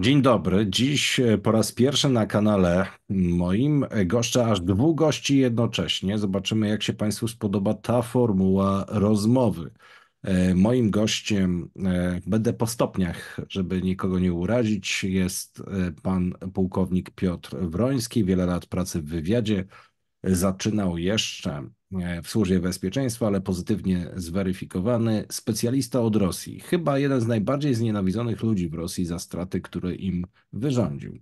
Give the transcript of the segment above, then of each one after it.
Dzień dobry. Dziś po raz pierwszy na kanale moim goszczę aż dwóch gości jednocześnie. Zobaczymy, jak się Państwu spodoba ta formuła rozmowy. Moim gościem, będę po stopniach, żeby nikogo nie urazić, jest pan pułkownik Piotr Wroński. Wiele lat pracy w wywiadzie. Zaczynał jeszcze w Służbie Bezpieczeństwa, ale pozytywnie zweryfikowany specjalista od Rosji. Chyba jeden z najbardziej znienawidzonych ludzi w Rosji za straty, które im wyrządził.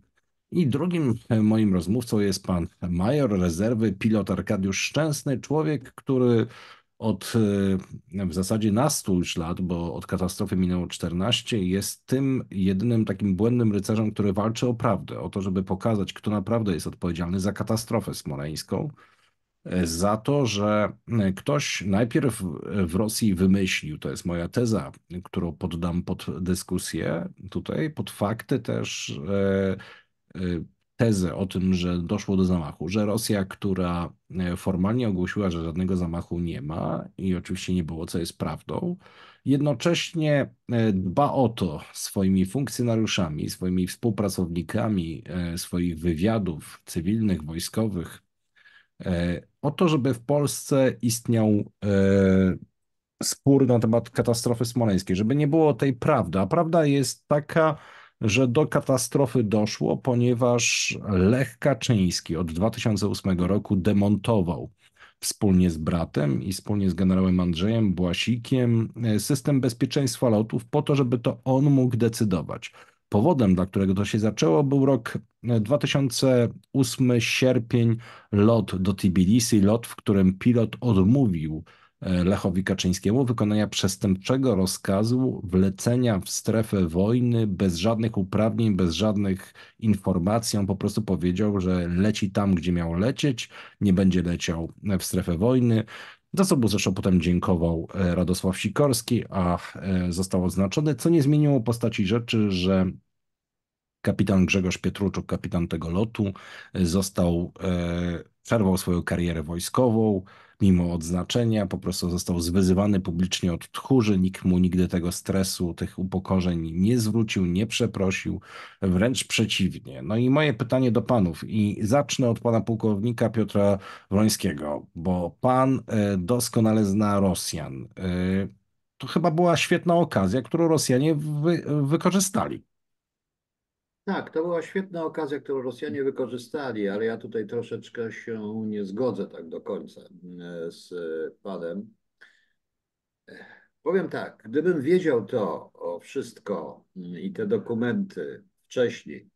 I drugim moim rozmówcą jest pan major rezerwy, pilot Arkadiusz Szczęsny, człowiek, który od w zasadzie nastu już lat, bo od katastrofy minęło 14, jest tym jedynym takim błędnym rycerzem, który walczy o prawdę, o to, żeby pokazać, kto naprawdę jest odpowiedzialny za katastrofę smoleńską, za to, że ktoś najpierw w Rosji wymyślił, to jest moja teza, którą poddam pod dyskusję tutaj, pod fakty też, tezę o tym, że doszło do zamachu, że Rosja, która formalnie ogłosiła, że żadnego zamachu nie ma i oczywiście nie było, co jest prawdą, jednocześnie dba o to swoimi funkcjonariuszami, swoimi współpracownikami swoich wywiadów cywilnych, wojskowych, o to, żeby w Polsce istniał spór na temat katastrofy smoleńskiej, żeby nie było tej prawdy, a prawda jest taka, że do katastrofy doszło, ponieważ Lech Kaczyński od 2008 roku demontował wspólnie z bratem i wspólnie z generałem Andrzejem Błasikiem system bezpieczeństwa lotów po to, żeby to on mógł decydować. Powodem, dla którego to się zaczęło, był rok 2008, sierpień, lot do Tbilisi, lot, w którym pilot odmówił Lechowi Kaczyńskiemu wykonania przestępczego rozkazu wlecenia w strefę wojny bez żadnych uprawnień, bez żadnych informacji. On po prostu powiedział, że leci tam, gdzie miał lecieć, nie będzie leciał w strefę wojny. Za co zresztą potem dziękował Radosław Sikorski, a został odznaczony, co nie zmieniło postaci rzeczy, że kapitan Grzegorz Pietruczuk, kapitan tego lotu, przerwał swoją karierę wojskową, mimo odznaczenia, po prostu został zwyzywany publicznie od tchórzy, nikt mu nigdy tego stresu, tych upokorzeń nie zwrócił, nie przeprosił, wręcz przeciwnie. No i moje pytanie do panów i zacznę od pana pułkownika Piotra Wrońskiego, bo pan doskonale zna Rosjan. To chyba była świetna okazja, którą Rosjanie wykorzystali. Tak, to była świetna okazja, którą Rosjanie wykorzystali, ale ja tutaj troszeczkę się nie zgodzę tak do końca z panem. Powiem tak, gdybym wiedział to wszystko i te dokumenty wcześniej,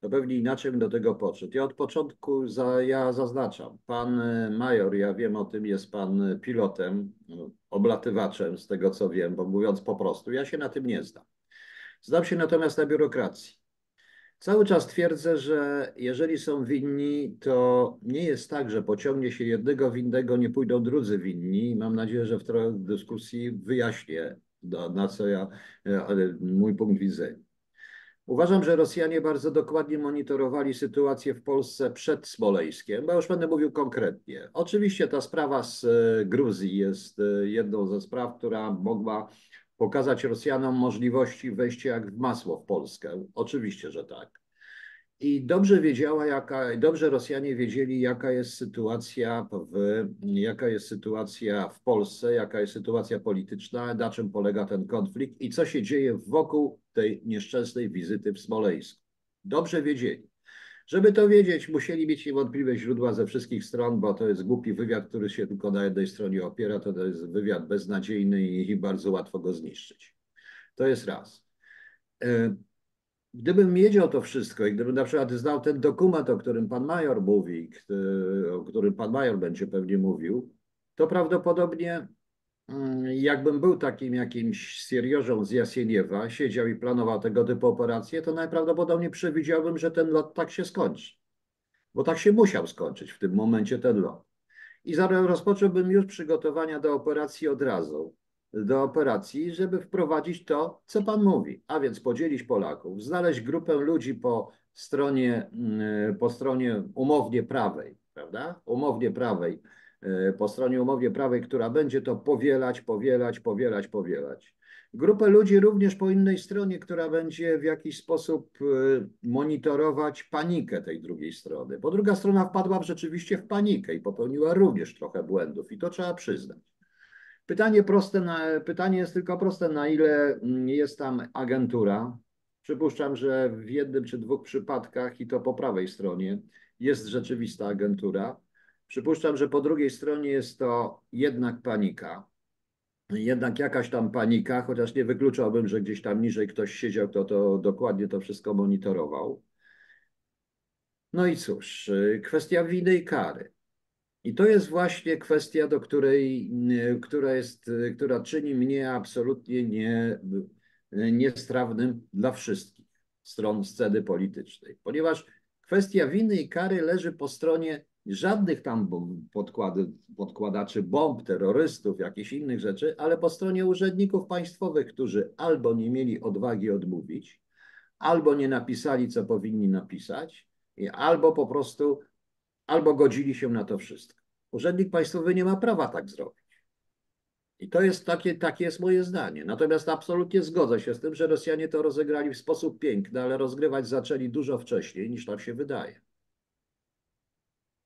to pewnie inaczej bym do tego podszedł. Ja od początku zaznaczam, pan major, ja wiem o tym, jest pan pilotem, oblatywaczem z tego co wiem, bo mówiąc po prostu, ja się na tym nie znam. Znam się natomiast na biurokracji. Cały czas twierdzę, że jeżeli są winni, to nie jest tak, że pociągnie się jednego winnego, nie pójdą drudzy winni. Mam nadzieję, że w tej dyskusji wyjaśnię, na co ja, mój punkt widzenia. Uważam, że Rosjanie bardzo dokładnie monitorowali sytuację w Polsce przed Smoleńskiem, bo już będę mówił konkretnie. Oczywiście ta sprawa z Gruzji jest jedną ze spraw, która mogła pokazać Rosjanom możliwości wejścia jak w masło w Polskę. Oczywiście, że tak. I dobrze Rosjanie wiedzieli, jaka jest sytuacja w Polsce, jaka jest sytuacja polityczna, na czym polega ten konflikt i co się dzieje wokół tej nieszczęsnej wizyty w Smoleńsku. Dobrze wiedzieli. Żeby to wiedzieć, musieli mieć niewątpliwe źródła ze wszystkich stron, bo to jest głupi wywiad, który się tylko na jednej stronie opiera. To jest wywiad beznadziejny i bardzo łatwo go zniszczyć. To jest raz. Gdybym wiedział to wszystko i gdybym na przykład znał ten dokument, o którym pan major mówi, o którym pan major będzie pewnie mówił, to prawdopodobnie jakbym był takim jakimś seriożą z Jasieniewa, siedział i planował tego typu operacje, to najprawdopodobniej przewidziałbym, że ten lot tak się skończy. Bo tak się musiał skończyć w tym momencie ten lot. I zaraz rozpocząłbym już przygotowania do operacji od razu. Do operacji, żeby wprowadzić to, co pan mówi. A więc podzielić Polaków, znaleźć grupę ludzi po stronie umownie prawej, prawda? Umownie prawej. Po stronie umownie prawej, która będzie to powielać, powielać, powielać, powielać. Grupę ludzi również po innej stronie, która będzie w jakiś sposób monitorować panikę tej drugiej strony. Bo druga strona wpadła rzeczywiście w panikę i popełniła również trochę błędów i to trzeba przyznać. Pytanie jest tylko proste, na ile jest tam agentura. Przypuszczam, że w jednym czy dwóch przypadkach i to po prawej stronie jest rzeczywista agentura. Przypuszczam, że po drugiej stronie jest to jednak panika. Jednak jakaś tam panika, chociaż nie wykluczałbym, że gdzieś tam niżej ktoś siedział, kto to dokładnie to wszystko monitorował. No i cóż, kwestia winy i kary. I to jest właśnie kwestia, do której, która czyni mnie absolutnie niestrawnym dla wszystkich stron sceny politycznej. Ponieważ kwestia winy i kary leży po stronie żadnych tam podkładaczy bomb, terrorystów, jakichś innych rzeczy, ale po stronie urzędników państwowych, którzy albo nie mieli odwagi odmówić, albo nie napisali, co powinni napisać, albo po prostu, albo godzili się na to wszystko. Urzędnik państwowy nie ma prawa tak zrobić. I to jest takie jest moje zdanie. Natomiast absolutnie zgodzę się z tym, że Rosjanie to rozegrali w sposób piękny, ale rozgrywać zaczęli dużo wcześniej, niż nam się wydaje.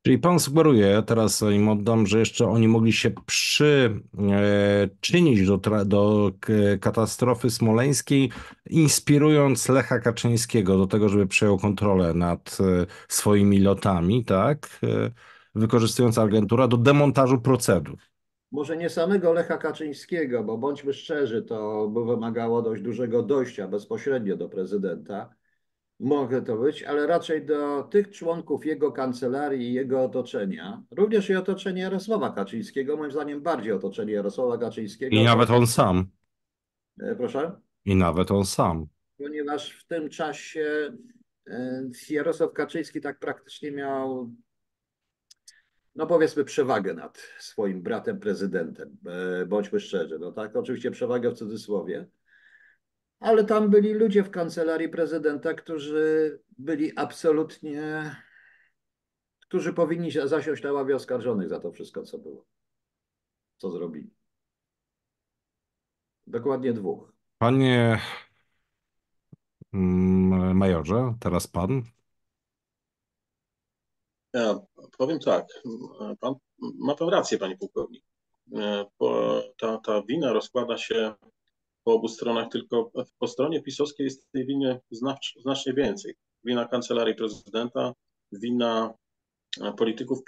Czyli pan sugeruje, ja teraz im oddam, że jeszcze oni mogli się przyczynić do katastrofy smoleńskiej, inspirując Lecha Kaczyńskiego do tego, żeby przejął kontrolę nad swoimi lotami, tak? Wykorzystując agenturę do demontażu procedur. Może nie samego Lecha Kaczyńskiego, bo bądźmy szczerzy, to by wymagało dość dużego dojścia bezpośrednio do prezydenta. Mogę to być, ale raczej do tych członków jego kancelarii i jego otoczenia, również i otoczenie Jarosława Kaczyńskiego, moim zdaniem bardziej otoczenie Jarosława Kaczyńskiego. I nawet on sam. Proszę? I nawet on sam. Ponieważ w tym czasie Jarosław Kaczyński tak praktycznie miał, no powiedzmy, przewagę nad swoim bratem prezydentem, bądźmy szczerzy, no tak, oczywiście przewagę w cudzysłowie. Ale tam byli ludzie w kancelarii prezydenta, którzy byli absolutnie, którzy powinni zasiąść na ławie oskarżonych za to wszystko, co było, co zrobili. Dokładnie dwóch. Panie majorze, teraz pan. Ja powiem tak, pan ma pan rację, panie pułkownik. Ta wina rozkłada się po obu stronach, tylko po stronie pisowskiej jest tej winy znacznie więcej. Wina kancelarii prezydenta, wina polityków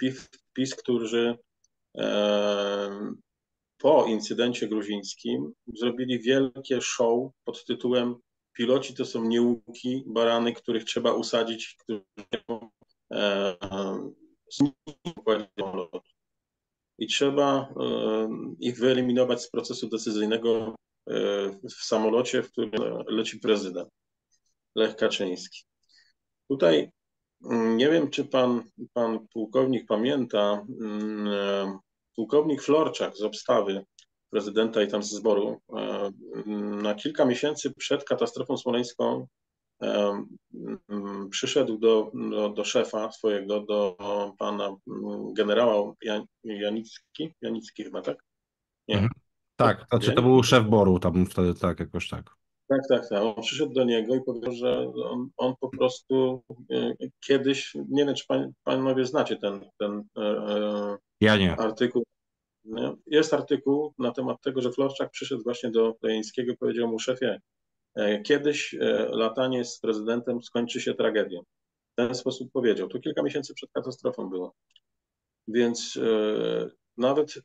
PiS, którzy po incydencie gruzińskim zrobili wielkie show pod tytułem piloci to są nieuki, barany, których trzeba usadzić, którzy i trzeba ich wyeliminować z procesu decyzyjnego w samolocie, w którym leci prezydent Lech Kaczyński. Tutaj nie wiem, czy pan pułkownik pamięta, pułkownik Florczak z obstawy prezydenta i tam z zboru na kilka miesięcy przed katastrofą smoleńską przyszedł do szefa swojego, do pana generała Janicki chyba, tak? Nie. Mhm. Tak, znaczy to był szef BOR-u tam wtedy, tak, jakoś tak. Tak. On przyszedł do niego i powiedział, że on po prostu kiedyś, nie wiem, czy panowie znacie ten artykuł. Jest artykuł na temat tego, że Florczak przyszedł właśnie do Krajeńskiego i powiedział mu: szefie, kiedyś latanie z prezydentem skończy się tragedią. W ten sposób powiedział. To kilka miesięcy przed katastrofą było. Więc nawet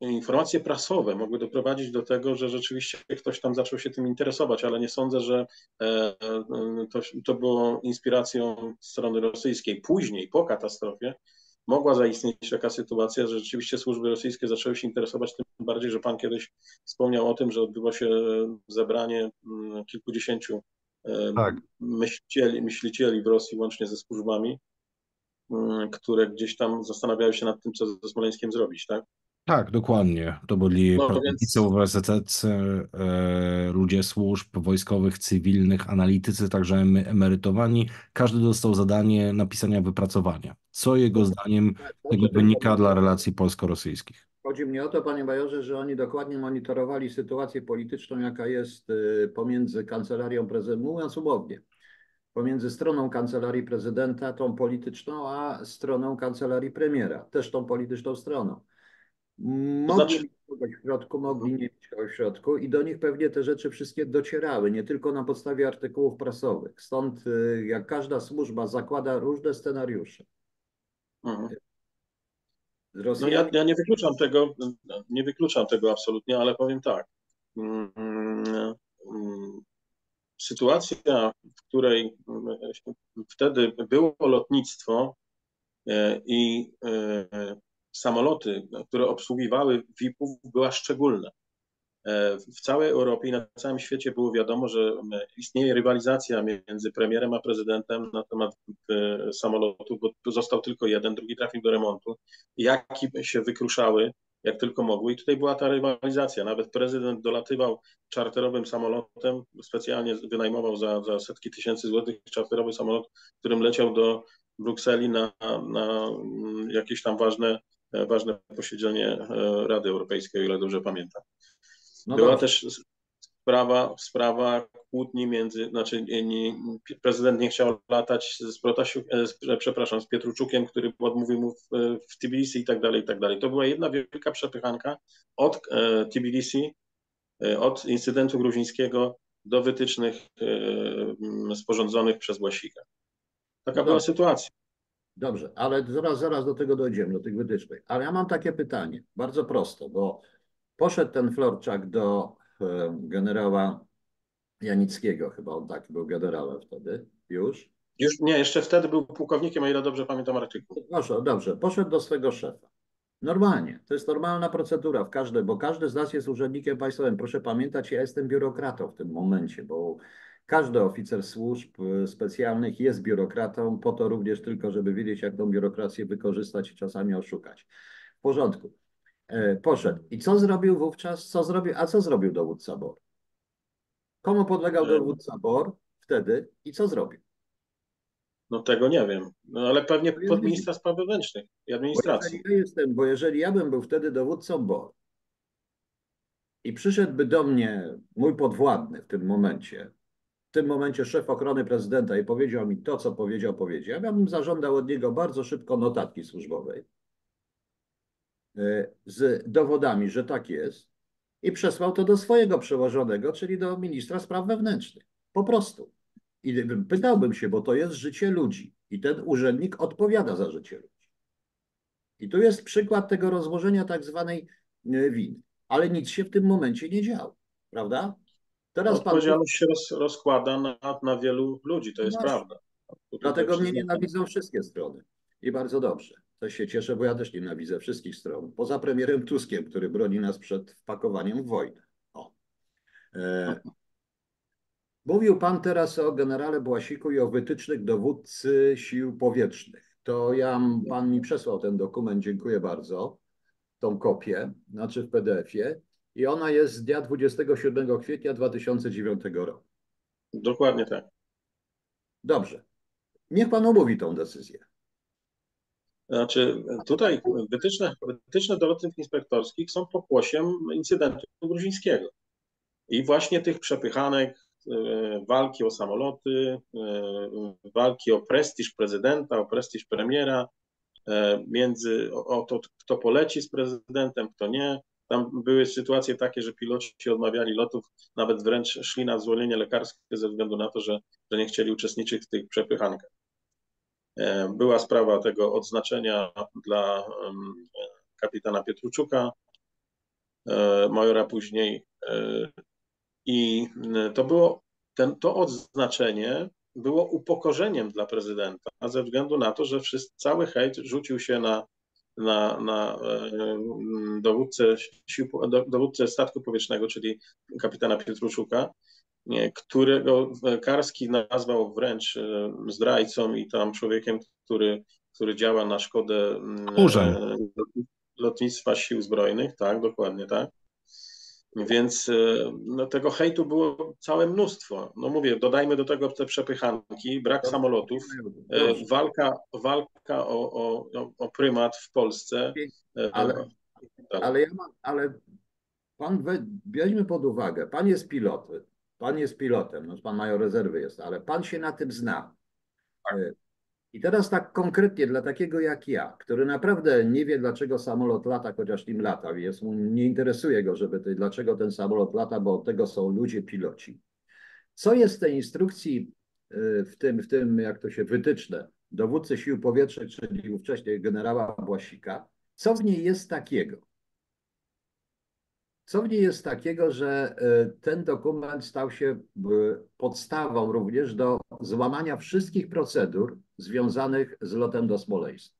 informacje prasowe mogły doprowadzić do tego, że rzeczywiście ktoś tam zaczął się tym interesować, ale nie sądzę, że to było inspiracją strony rosyjskiej. Później, po katastrofie, mogła zaistnieć taka sytuacja, że rzeczywiście służby rosyjskie zaczęły się interesować, tym bardziej, że pan kiedyś wspomniał o tym, że odbyło się zebranie kilkudziesięciu myślicieli w Rosji, łącznie ze służbami, które gdzieś tam zastanawiały się nad tym, co ze Smoleńskiem zrobić, tak? Tak, dokładnie. To byli pracownicy uniwersyteccy, ludzie służb wojskowych, cywilnych, analitycy, także emerytowani. Każdy dostał zadanie napisania wypracowania. Co jego zdaniem tego wynika dla relacji polsko-rosyjskich? Chodzi mnie o to, panie majorze, że oni dokładnie monitorowali sytuację polityczną, jaka jest pomiędzy kancelarią prezydenta, mówiąc umownie, pomiędzy stroną kancelarii prezydenta, tą polityczną, a stroną kancelarii premiera, też tą polityczną stroną. Mogli mieć kogoś w środku, mogli nie mieć kogoś w środku i do nich pewnie te rzeczy wszystkie docierały, nie tylko na podstawie artykułów prasowych. Stąd jak każda służba zakłada różne scenariusze. Mhm. Rosjanie... No ja nie wykluczam tego absolutnie, ale powiem tak. Sytuacja, w której wtedy było lotnictwo i samoloty, które obsługiwały VIP-ów, była szczególna. W całej Europie i na całym świecie było wiadomo, że istnieje rywalizacja między premierem a prezydentem na temat samolotów, bo został tylko jeden, drugi trafił do remontu. Jaki się wykruszały, jak tylko mogły. I tutaj była ta rywalizacja. Nawet prezydent dolatywał czarterowym samolotem, specjalnie wynajmował za setki tysięcy złotych czarterowy samolot, którym leciał do Brukseli na jakieś tam ważne posiedzenie Rady Europejskiej, o ile dobrze pamiętam. No była też sprawa kłótni między, znaczy prezydent nie chciał latać z Pietruczukiem, który odmówił mu w Tbilisi i tak dalej, i tak dalej. To była jedna wielka przepychanka od Tbilisi, od incydentu gruzińskiego do wytycznych sporządzonych przez Błasika. Taka była sytuacja. Dobrze, ale zaraz do tego dojdziemy, do tych wytycznych. Ale ja mam takie pytanie, bardzo proste, bo poszedł ten Florczak do generała Janickiego, chyba on tak był generałem wtedy, już? Już nie, jeszcze wtedy był pułkownikiem, o ile dobrze pamiętam artykuł. Proszę, dobrze, poszedł do swego szefa. Normalnie, to jest normalna procedura, bo każdy z nas jest urzędnikiem państwowym. Proszę pamiętać, ja jestem biurokratą w tym momencie, bo każdy oficer służb specjalnych jest biurokratą, po to również tylko, żeby wiedzieć, jak tą biurokrację wykorzystać i czasami oszukać. W porządku. Poszedł. I co zrobił wówczas? Co zrobił dowódca BOR? Komu podlegał dowódca BOR wtedy i co zrobił? No tego nie wiem, no, ale pewnie pod ministra spraw wewnętrznych i administracji. Bo jeżeli ja bym był wtedy dowódcą BOR i przyszedłby do mnie mój podwładny w tym momencie szef ochrony prezydenta i powiedział mi to, co powiedział, ja bym zażądał od niego bardzo szybko notatki służbowej z dowodami, że tak jest, i przesłał to do swojego przełożonego, czyli do ministra spraw wewnętrznych. Po prostu. I pytałbym się, bo to jest życie ludzi i ten urzędnik odpowiada za życie ludzi. I tu jest przykład tego rozłożenia tak zwanej winy. Ale nic się w tym momencie nie działo, prawda? Teraz odpowiedzialność się rozkłada na wielu ludzi, to jest prawda. Dlatego mnie nienawidzą wszystkie strony. I bardzo dobrze. To się cieszę, bo ja też nienawidzę wszystkich stron. Poza premierem Tuskiem, który broni nas przed wpakowaniem w wojnę. O. Mówił pan teraz o generale Błasiku i o wytycznych dowódcy sił powietrznych. To pan mi przesłał ten dokument, dziękuję bardzo. Tą kopię, znaczy w PDF-ie. I ona jest z dnia 27 kwietnia 2009 roku. Dokładnie tak. Dobrze. Niech pan omówi tą decyzję. Znaczy tutaj wytyczne do lotów inspektorskich są pokłosiem incydentu gruzińskiego. I właśnie tych przepychanek, walki o samoloty, walki o prestiż prezydenta, o prestiż premiera, między o to, kto poleci z prezydentem, kto nie. Tam były sytuacje takie, że piloci odmawiali lotów, nawet wręcz szli na zwolnienie lekarskie ze względu na to, że nie chcieli uczestniczyć w tych przepychankach. Była sprawa tego odznaczenia dla kapitana Pietruczuka, majora później. I to odznaczenie było upokorzeniem dla prezydenta, ze względu na to, że cały hejt rzucił się na dowódcę statku powietrznego, czyli kapitana Pietruczuka, którego Karski nazwał wręcz zdrajcą i tam człowiekiem, który działa na szkodę lotnictwa sił zbrojnych. Tak, dokładnie tak. Więc no, tego hejtu było całe mnóstwo. No mówię, dodajmy do tego te przepychanki, brak samolotów, walka o prymat w Polsce. Ale tak. Ale pan weźmy pod uwagę, pan jest pilotem. Pan jest pilotem, no pan major rezerwy jest, ale pan się na tym zna. Tak. I teraz tak konkretnie dla takiego jak ja, który naprawdę nie wie, dlaczego samolot lata, chociaż nim lata, więc nie interesuje go, dlaczego ten samolot lata, bo od tego są ludzie, piloci. Co jest w tej instrukcji, w tym jak to się wytyczne, dowódcy sił powietrznych, czyli ówcześnie generała Błasika, co w niej jest takiego? Co w niej jest takiego, że ten dokument stał się podstawą również do złamania wszystkich procedur związanych z lotem do Smoleńska?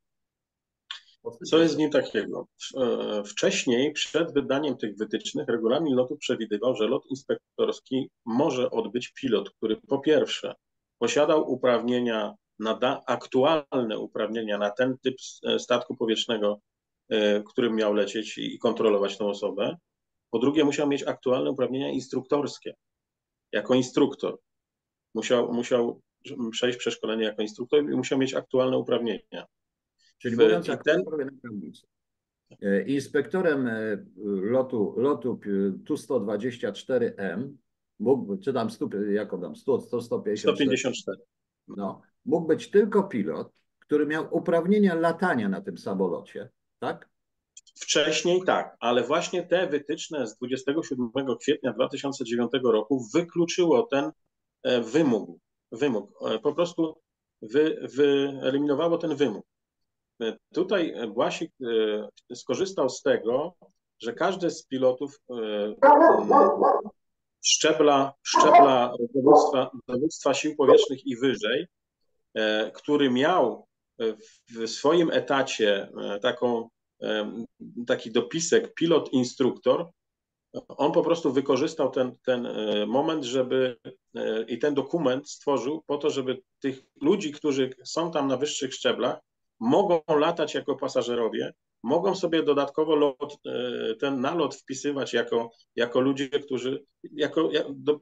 Co jest w nim takiego? Wcześniej, przed wydaniem tych wytycznych, regulamin lotu przewidywał, że lot inspektorski może odbyć pilot, który po pierwsze posiadał uprawnienia, aktualne uprawnienia na ten typ statku powietrznego, którym miał lecieć i kontrolować tą osobę. Po drugie, musiał mieć aktualne uprawnienia instruktorskie. Jako instruktor. Musiał przejść przeszkolenie jako instruktor i musiał mieć aktualne uprawnienia. Czyli mówiąc, inspektorem lotu Tu-124M mógł, czy tam 154. No, mógł być tylko pilot, który miał uprawnienia latania na tym samolocie, tak? Wcześniej tak, ale właśnie te wytyczne z 27 kwietnia 2009 roku wykluczyło ten wymóg. Po prostu wyeliminowało ten wymóg. Tutaj Błasik skorzystał z tego, że każdy z pilotów szczebla dowództwa sił powietrznych i wyżej, który miał w swoim etacie taki dopisek pilot-instruktor, on po prostu wykorzystał ten moment, i ten dokument stworzył po to, żeby tych ludzi, którzy są tam na wyższych szczeblach, mogą latać jako pasażerowie, mogą sobie dodatkowo ten nalot wpisywać jako ludzie, którzy...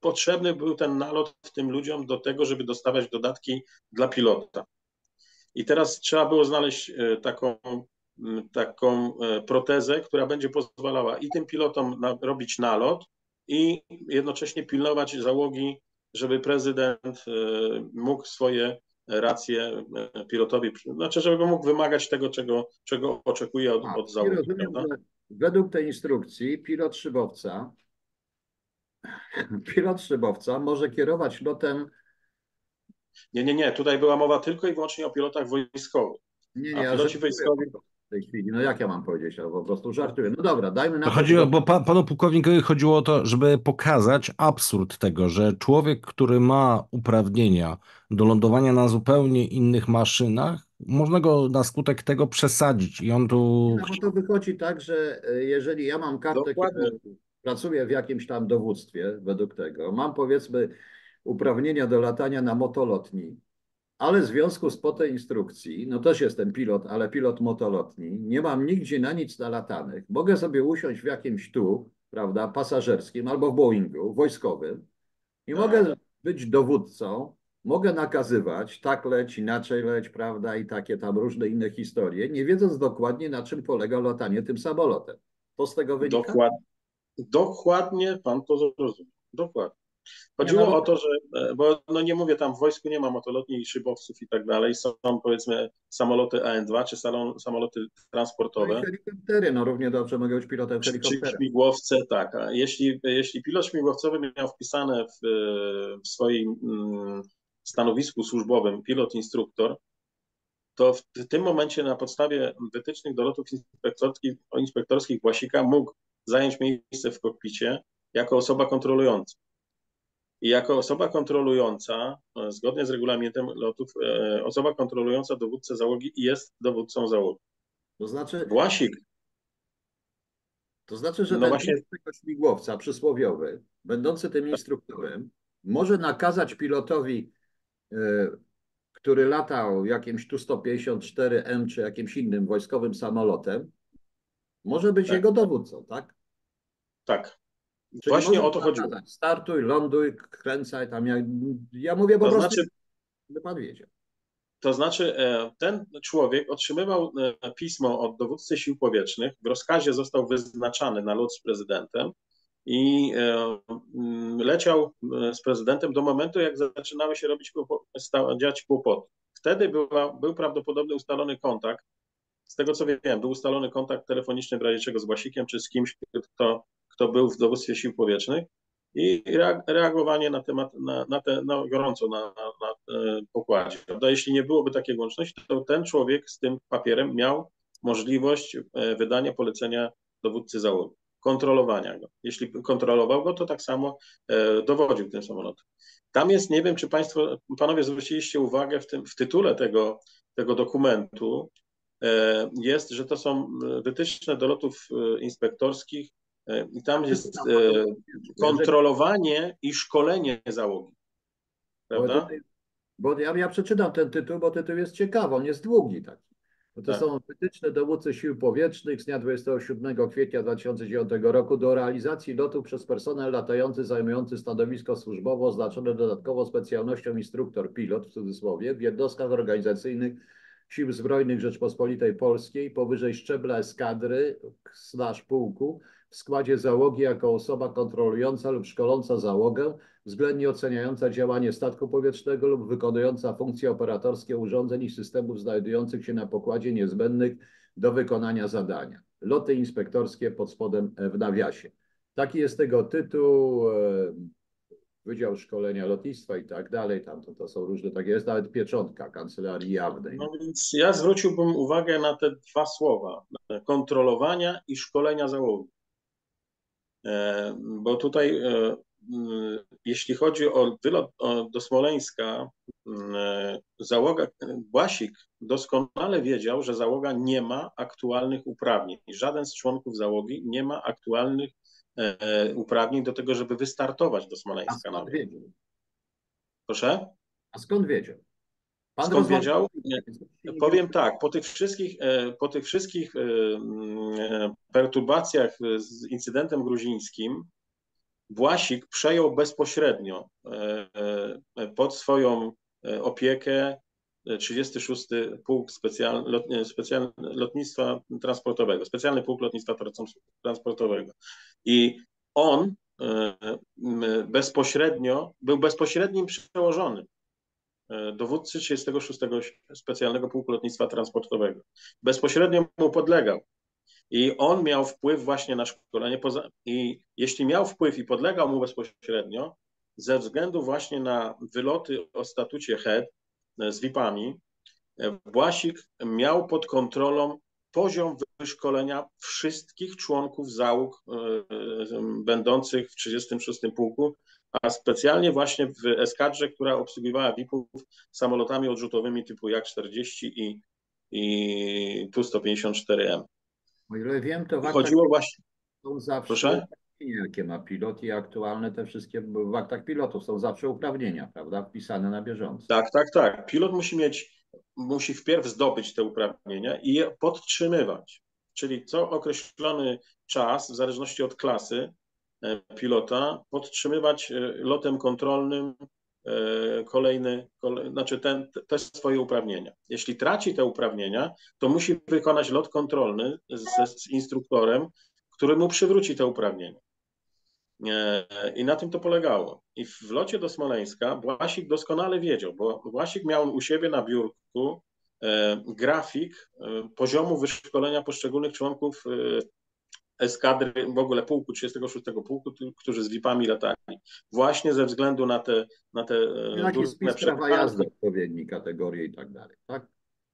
potrzebny był ten nalot tym ludziom do tego, żeby dostawać dodatki dla pilota. I teraz trzeba było znaleźć taką protezę, która będzie pozwalała i tym pilotom robić nalot i jednocześnie pilnować załogi, żeby prezydent mógł swoje racje pilotowi, żeby mógł wymagać tego, czego oczekuje od załogi. Rozumiem, że według tej instrukcji pilot szybowca może kierować lotem... Nie, tutaj była mowa tylko i wyłącznie o pilotach wojskowych. Piloci wojskowi... W tej chwili, no jak ja mam powiedzieć, albo po prostu żartuję. No dobra, dajmy na to. Bo panu pułkownikowi chodziło o to, żeby pokazać absurd tego, że człowiek, który ma uprawnienia do lądowania na zupełnie innych maszynach, można go na skutek tego przesadzić i on tu... No bo to wychodzi tak, że jeżeli ja mam kartę, pracuję w jakimś tam dowództwie według tego, mam powiedzmy uprawnienia do latania na motolotni, ale w związku z tej instrukcji, no też jestem pilot, ale pilot motolotni, nie mam nigdzie na nic nalatanych, mogę sobie usiąść w jakimś prawda, pasażerskim albo w Boeingu, wojskowym i mogę być dowódcą, mogę nakazywać, tak leć, inaczej leć, prawda, i takie tam różne inne historie, nie wiedząc dokładnie, na czym polega latanie tym samolotem. To z tego wynika? Dokładnie pan to zrozumiał, dokładnie. Chodziło o to, że, nie mówię, tam w wojsku nie ma motolotni i szybowców i tak dalej, są powiedzmy samoloty AN-2 czy samoloty transportowe. No i helikoptery, no równie dobrze mogę być pilotem helikoptera. Czy śmigłowce, tak. A jeśli pilot śmigłowcowy miał wpisane w swoim stanowisku służbowym pilot-instruktor, to w tym momencie na podstawie wytycznych do lotów inspektorskich Błasika mógł zająć miejsce w kokpicie jako osoba kontrolująca. I jako osoba kontrolująca, zgodnie z regulaminem lotów, osoba kontrolująca dowódcę załogi jest dowódcą załogi. To znaczy... Błasik. To znaczy, że tego śmigłowca przysłowiowy, będący tym instruktorem, może nakazać pilotowi, który latał jakimś Tu-154M czy jakimś innym wojskowym samolotem, może być jego dowódcą, tak? Tak. Czyli właśnie o to chodziło. Startuj, ląduj, kręcaj tam. Ja mówię po prostu, żeby pan wiedział. To znaczy ten człowiek otrzymywał pismo od dowódcy sił powietrznych, w rozkazie został wyznaczany na lot z prezydentem i leciał z prezydentem do momentu, jak zaczynały się dziać kłopoty. Wtedy był prawdopodobnie ustalony kontakt, z tego co wiem, był ustalony kontakt telefoniczny w razie czego z Błasikiem czy z kimś, kto był w dowództwie sił powietrznych i reagowanie na temat, na gorąco na pokładzie. Prawda? Jeśli nie byłoby takiej łączności, to ten człowiek z tym papierem miał możliwość wydania polecenia dowódcy załogi, kontrolowania go. Jeśli kontrolował go, to tak samo dowodził tym samolotem. Tam jest, nie wiem, czy panowie zwróciliście uwagę w tytule tego dokumentu, jest, że to są wytyczne do lotów inspektorskich i tam jest kontrolowanie i szkolenie załogi. Prawda? Ja przeczytam ten tytuł, bo tytuł jest ciekawy, on jest długi taki. To są wytyczne dowódcy sił powietrznych z dnia 27 kwietnia 2009 roku do realizacji lotów przez personel latający zajmujący stanowisko służbowe oznaczone dodatkowo specjalnością instruktor pilot w cudzysłowie w jednostkach organizacyjnych Sił Zbrojnych Rzeczpospolitej Polskiej powyżej szczebla eskadry / pułku w składzie załogi jako osoba kontrolująca lub szkoląca załogę, względnie oceniająca działanie statku powietrznego lub wykonująca funkcje operatorskie urządzeń i systemów znajdujących się na pokładzie niezbędnych do wykonania zadania. Loty inspektorskie pod spodem w nawiasie. Taki jest tego tytuł. Wydział Szkolenia Lotnictwa i tak dalej, tam to są różne, tak jest nawet pieczątka Kancelarii Jawnej. No więc ja zwróciłbym uwagę na te dwa słowa, kontrolowania i szkolenia załogi. Bo tutaj, jeśli chodzi o wylot do Smoleńska, załoga, Błasik doskonale wiedział, że załoga nie ma aktualnych uprawnień. Żaden z członków załogi nie ma aktualnych uprawnień do tego, żeby wystartować do Smoleńska. A skąd wiedział? Proszę? A skąd wiedział? Skąd wiedział? Powiem tak, po tych wszystkich perturbacjach z incydentem gruzińskim Błasik przejął bezpośrednio pod swoją opiekę 36. Pułk Lotnictwa Transportowego, Specjalny Pułk Lotnictwa Transportowego. I on bezpośrednio, był bezpośrednim przełożonym dowódcy 36. Specjalnego Pułku Lotnictwa Transportowego. Bezpośrednio mu podlegał. I on miał wpływ właśnie na szkolenie. I jeśli miał wpływ i podlegał mu bezpośrednio, ze względu właśnie na wyloty o statucie HEAD, z VIP-ami, Błasik miał pod kontrolą poziom wyszkolenia wszystkich członków załóg będących w 36. Pułku, a specjalnie właśnie w eskadrze, która obsługiwała VIP-ów samolotami odrzutowymi typu Jak-40 i Tu-154M. O ile wiem, to chodziło właśnie... są zawsze Proszę? Jakie ma pilot i aktualne te wszystkie w aktach pilotów są zawsze uprawnienia, prawda, wpisane na bieżąco. Tak. Pilot musi wpierw zdobyć te uprawnienia i je podtrzymywać, czyli co określony czas, w zależności od klasy pilota, podtrzymywać lotem kontrolnym te swoje uprawnienia. Jeśli traci te uprawnienia, to musi wykonać lot kontrolny z instruktorem, który mu przywróci te uprawnienia. I na tym to polegało. I w locie do Smoleńska Błasik doskonale wiedział, bo Błasik miał u siebie na biurku grafik poziomu wyszkolenia poszczególnych członków eskadry, w ogóle pułku, 36 pułku, którzy z VIP-ami latali. Właśnie ze względu na te różne prawa jazdy, odpowiedniej kategorii i tak dalej, tak?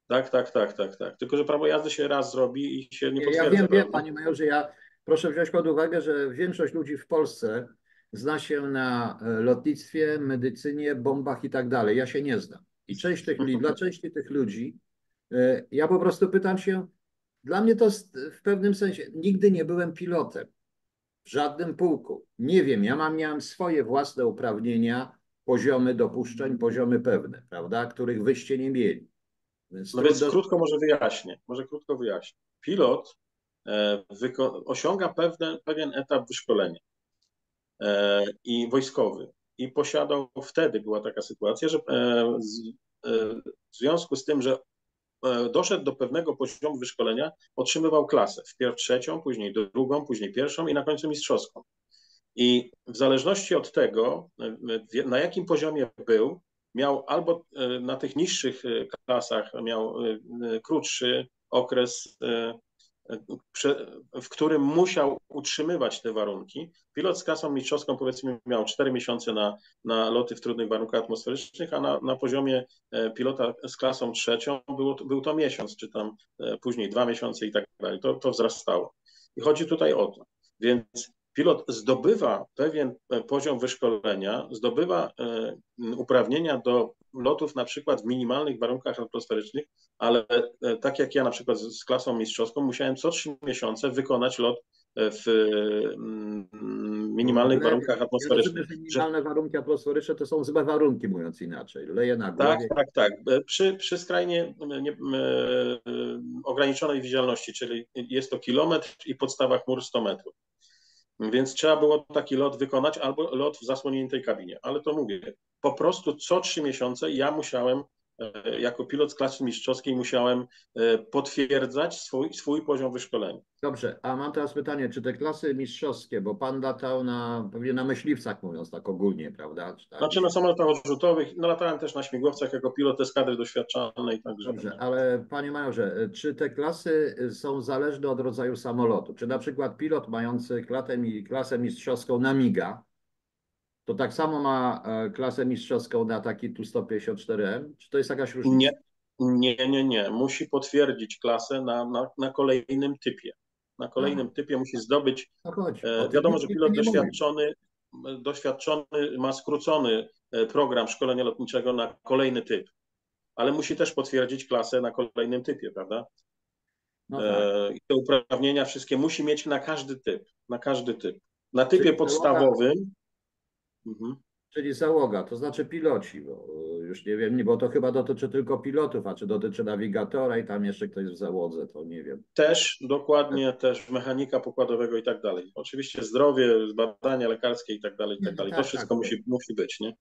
Tak. Tylko że prawo jazdy się raz zrobi i się nie potwierdza. Ja wiem, panie majorze, proszę wziąć pod uwagę, że większość ludzi w Polsce zna się na lotnictwie, medycynie, bombach i tak dalej. Ja się nie znam. I dla części tych ludzi, ja po prostu pytam się, dla mnie to w pewnym sensie, nigdy nie byłem pilotem w żadnym pułku. Nie wiem, miałem swoje własne uprawnienia, poziomy dopuszczeń, poziomy pewne, prawda, których wyście nie mieli. Więc krótko może wyjaśnię. Pilot osiąga pewien etap wyszkolenia i wojskowy i posiadał, wtedy była taka sytuacja, że w związku z tym, że doszedł do pewnego poziomu wyszkolenia, otrzymywał klasę, wpierw trzecią, później drugą, później pierwszą i na końcu mistrzowską. I w zależności od tego, na jakim poziomie był, miał albo na tych niższych klasach miał krótszy okres, w którym musiał utrzymywać te warunki. Pilot z klasą mistrzowską, powiedzmy, miał 4 miesiące na loty w trudnych warunkach atmosferycznych, a na poziomie pilota z klasą trzecią był to miesiąc, czy tam później 2 miesiące i tak dalej. To wzrastało. I chodzi tutaj o to. Więc pilot zdobywa pewien poziom wyszkolenia, zdobywa uprawnienia do lotów na przykład w minimalnych warunkach atmosferycznych, ale tak jak ja na przykład z klasą mistrzowską musiałem co 3 miesiące wykonać lot w minimalnych warunkach atmosferycznych. Minimalne warunki atmosferyczne to są złe warunki, mówiąc inaczej. Leje na głowie. Tak, tak, tak. Przy skrajnie ograniczonej widzialności, czyli jest to kilometr i podstawa chmur 100 metrów. Więc trzeba było taki lot wykonać albo lot w zasłoniętej kabinie, ale to mówię, po prostu co 3 miesiące ja musiałem, jako pilot z klasy mistrzowskiej, musiałem potwierdzać swój poziom wyszkolenia. Dobrze, a mam teraz pytanie, czy te klasy mistrzowskie, bo pan latał pewnie na myśliwcach, mówiąc tak ogólnie, prawda? Czy tak? Znaczy na samolotach odrzutowych, no latałem też na śmigłowcach jako pilot eskadry doświadczalnej. Także... Dobrze, ale panie majorze, czy te klasy są zależne od rodzaju samolotu? Czy na przykład pilot mający klasę mistrzowską na Miga, to tak samo ma klasę mistrzowską na taki Tu-154M? Czy to jest jakaś różnica? Nie. Musi potwierdzić klasę na kolejnym typie. Na kolejnym typie musi zdobyć... Wiadomo, że pilot doświadczony ma skrócony program szkolenia lotniczego na kolejny typ, ale musi też potwierdzić klasę na kolejnym typie, prawda? No tak. Te uprawnienia wszystkie musi mieć na każdy typ. Na typie podstawowym... Mhm. Czyli załoga, to znaczy piloci, bo już nie wiem, bo to chyba dotyczy tylko pilotów, a czy dotyczy nawigatora i tam jeszcze ktoś w załodze, to nie wiem. Też, dokładnie, też mechanika pokładowego i tak dalej. Oczywiście zdrowie, badania lekarskie i tak dalej, i tak dalej. To wszystko musi być, nie?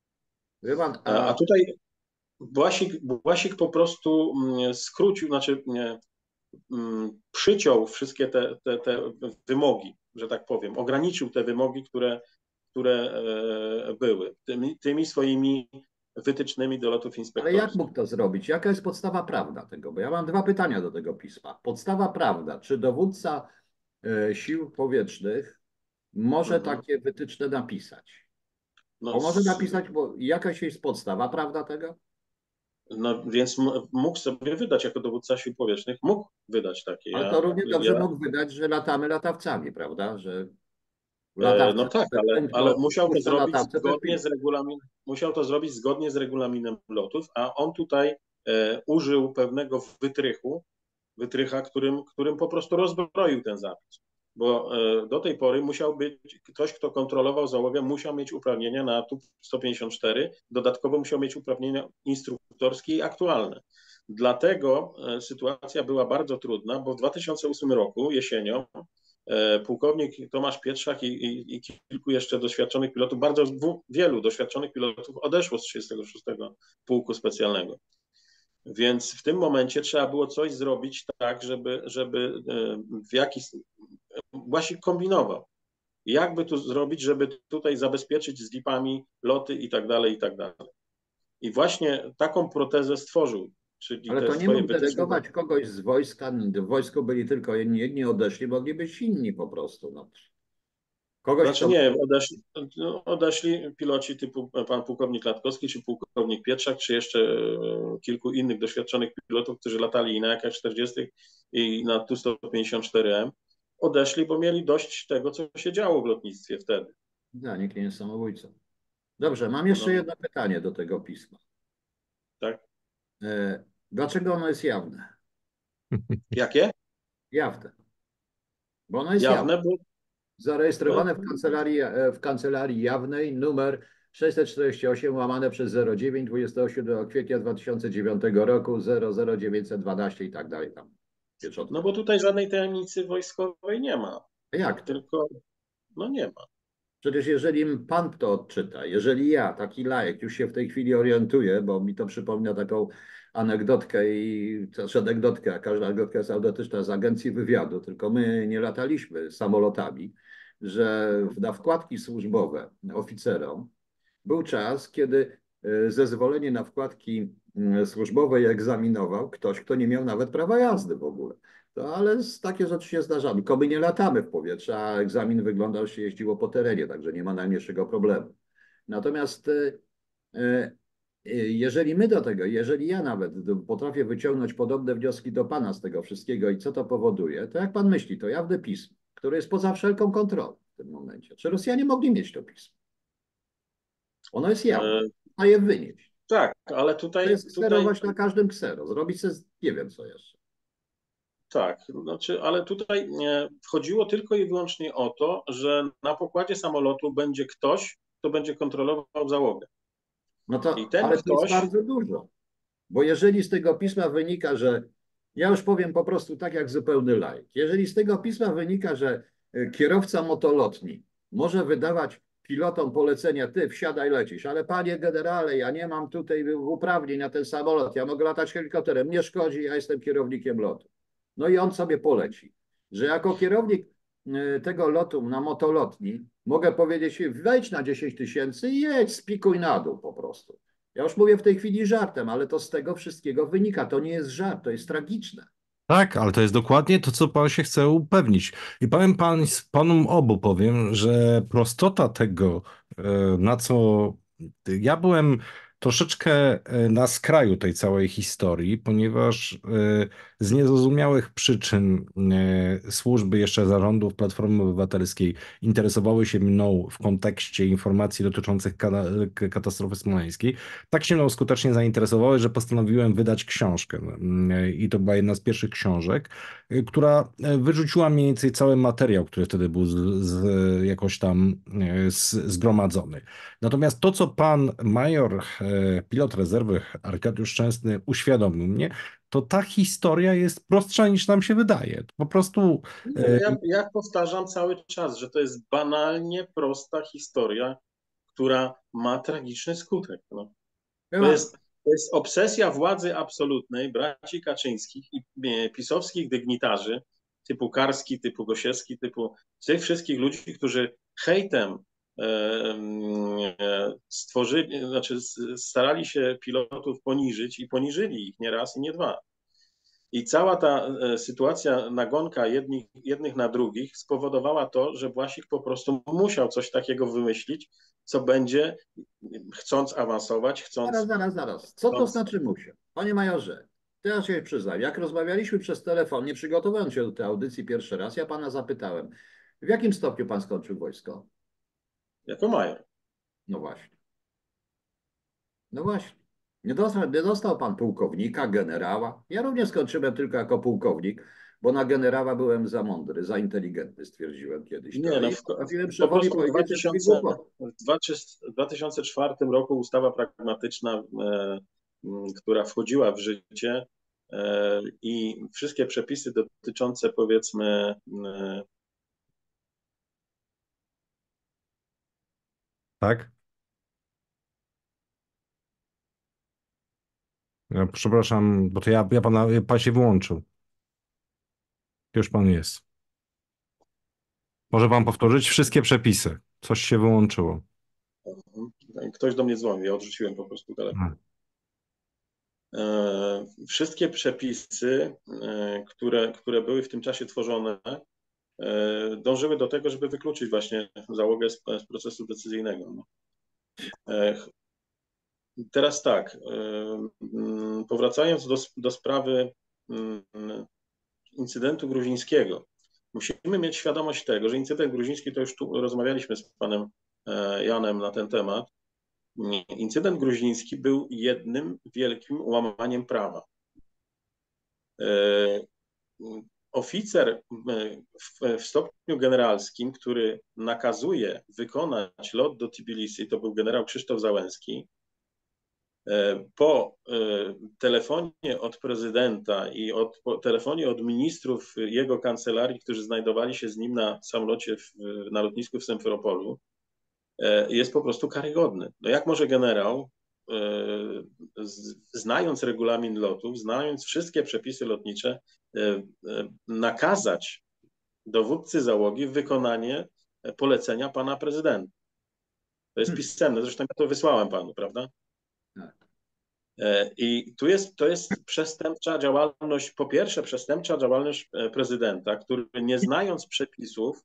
A tutaj Błasik po prostu skrócił, znaczy przyciął wszystkie te wymogi, że tak powiem. Ograniczył te wymogi, które były, tymi swoimi wytycznymi do lotów inspektorskich. Ale jak mógł to zrobić? Jaka jest podstawa prawna tego? Bo ja mam 2 pytania do tego pisma. Podstawa prawna, czy dowódca sił powietrznych może takie wytyczne napisać? No, może napisać, bo jakaś jest podstawa prawna tego? No więc mógł sobie wydać, jako dowódca sił powietrznych, mógł wydać takie. Ale to równie dobrze mógł wydać, że latamy latawcami, prawda? Że... No tak, ale musiał to zrobić zgodnie z regulaminem lotów, a on tutaj użył pewnego wytrycha, którym po prostu rozbroił ten zapis, bo do tej pory musiał być ktoś, kto kontrolował załogę, musiał mieć uprawnienia na Tu-154, dodatkowo musiał mieć uprawnienia instruktorskie i aktualne. Dlatego sytuacja była bardzo trudna, bo w 2008 roku jesienią pułkownik Tomasz Pietrzak i kilku jeszcze doświadczonych pilotów, bardzo wielu doświadczonych pilotów odeszło z 36 Pułku Specjalnego. Więc w tym momencie trzeba było coś zrobić tak, żeby w jakiś... Błasik kombinował. Jakby tu zrobić, żeby tutaj zabezpieczyć z lipami loty i tak dalej, i tak dalej. I właśnie taką protezę stworzył. Czyli ale to nie mógł delegować kogoś z wojska. W wojsku byli tylko jedni odeszli, mogli być inni po prostu. No. Kogoś, znaczy nie, odeszli piloci typu pan pułkownik Latkowski, czy pułkownik Pietrzak, czy jeszcze kilku innych doświadczonych pilotów, którzy latali i na AK-40 i na Tu-154M. Odeszli, bo mieli dość tego, co się działo w lotnictwie wtedy. No, nikt nie jest samobójcą. Dobrze, mam jeszcze jedno pytanie do tego pisma. Tak. Dlaczego ono jest jawne? Jakie? Jawne. Bo ono jest jawne. Zarejestrowane w kancelarii jawnej numer 648 /9 27 kwietnia 2009 roku 00912 i tak dalej. Tam. No bo tutaj żadnej tajemnicy wojskowej nie ma. Jak? Tylko, no nie ma. Przecież jeżeli pan to odczyta, jeżeli ja, taki laik, już się w tej chwili orientuję, bo mi to przypomina taką anegdotkę i też anegdotkę, a każda anegdotka jest autentyczna z agencji wywiadu, tylko my nie lataliśmy samolotami, że na wkładki służbowe oficerom był czas, kiedy zezwolenie na wkładki służbowe egzaminował ktoś, kto nie miał nawet prawa jazdy w ogóle. To, ale takie rzeczy się zdarzały. Tylko my nie latamy w powietrze, a egzamin wyglądał, się jeździło po terenie, także nie ma najmniejszego problemu. Natomiast jeżeli my do tego, jeżeli ja nawet potrafię wyciągnąć podobne wnioski do pana z tego wszystkiego i co to powoduje, to jak pan myśli, to jawne pismo, które jest poza wszelką kontrolą w tym momencie. Czy Rosjanie mogli mieć to pismo? Ono jest jawne, a je wynieść. Tak, ale tutaj... To jest kserować na każdym ksero, zrobić sobie nie wiem co jeszcze. Tak, znaczy, ale tutaj chodziło tylko i wyłącznie o to, że na pokładzie samolotu będzie ktoś, kto będzie kontrolował załogę. No to, i ten ale ktoś... to jest bardzo dużo, bo jeżeli z tego pisma wynika, że, ja już powiem po prostu tak jak zupełny laik, jeżeli z tego pisma wynika, że kierowca motolotni może wydawać pilotom polecenia, ty wsiadaj, lecisz, ale panie generale, ja nie mam tutaj uprawnień na ten samolot, ja mogę latać helikopterem, nie szkodzi, ja jestem kierownikiem lotu. No i on sobie poleci, że jako kierownik tego lotu na motolotni mogę powiedzieć, wejdź na 10 000 i jedź, spikuj na dół po prostu. Ja już mówię w tej chwili żartem, ale to z tego wszystkiego wynika. To nie jest żart, to jest tragiczne. Tak, ale to jest dokładnie to, co pan się chce upewnić. I powiem panom obu powiem, że prostota tego, na co ja byłem... troszeczkę na skraju tej całej historii, ponieważ z niezrozumiałych przyczyn służby jeszcze zarządów Platformy Obywatelskiej interesowały się mną w kontekście informacji dotyczących katastrofy smoleńskiej. Tak się mną skutecznie zainteresowały, że postanowiłem wydać książkę. I to była jedna z pierwszych książek, która wyrzuciła mniej więcej cały materiał, który wtedy był jakoś tam zgromadzony. Natomiast to, co pan major, pilot rezerwy Arkadiusz Szczęsny uświadomił mnie, to ta historia jest prostsza niż nam się wydaje. Po prostu... Ja powtarzam cały czas, że to jest banalnie prosta historia, która ma tragiczny skutek. No. To jest obsesja władzy absolutnej, braci Kaczyńskich i pisowskich dygnitarzy typu Karski, typu Gosiewski, typu tych wszystkich ludzi, którzy hejtem stworzyli, znaczy starali się pilotów poniżyć i poniżyli ich nie raz i nie dwa. I cała ta sytuacja, nagonka jednych na drugich spowodowała to, że Błasik po prostu musiał coś takiego wymyślić, co będzie, chcąc awansować, chcąc... Zaraz. Co to znaczy musiał? Panie majorze, teraz się przyznam, jak rozmawialiśmy przez telefon, nie przygotowałem się do tej audycji pierwszy raz, ja pana zapytałem, w jakim stopniu pan skończył wojsko? Jako major. No właśnie. No właśnie. Nie dostał pan pułkownika, generała. Ja również skończyłem tylko jako pułkownik, bo na generała byłem za mądry, za inteligentny, stwierdziłem kiedyś. Nie, no, w 2004 roku ustawa pragmatyczna, która wchodziła w życie i wszystkie przepisy dotyczące, powiedzmy, tak? Ja przepraszam, bo to pan się wyłączył. Już pan jest. Może pan powtórzyć wszystkie przepisy. Coś się wyłączyło. Ktoś do mnie dzwonił, ja odrzuciłem po prostu telefon. Wszystkie przepisy, które były w tym czasie tworzone, dążyły do tego, żeby wykluczyć właśnie załogę z procesu decyzyjnego. Teraz tak, powracając do sprawy incydentu gruzińskiego, musimy mieć świadomość tego, że incydent gruziński, to już tu rozmawialiśmy z panem Janem na ten temat, incydent gruziński był jednym wielkim łamaniem prawa. Oficer w stopniu generalskim, który nakazuje wykonać lot do Tbilisi, to był generał Krzysztof Załęski, po telefonie od prezydenta i po telefonie od ministrów jego kancelarii, którzy znajdowali się z nim na samolocie na lotnisku w Simferopolu, jest po prostu karygodny. No jak może generał, znając regulamin lotów, znając wszystkie przepisy lotnicze, nakazać dowódcy załogi wykonanie polecenia pana prezydenta? To jest pisemne, zresztą ja to wysłałem panu, prawda? Tak. I tu jest, to jest przestępcza działalność, po pierwsze przestępcza działalność prezydenta, który nie znając przepisów,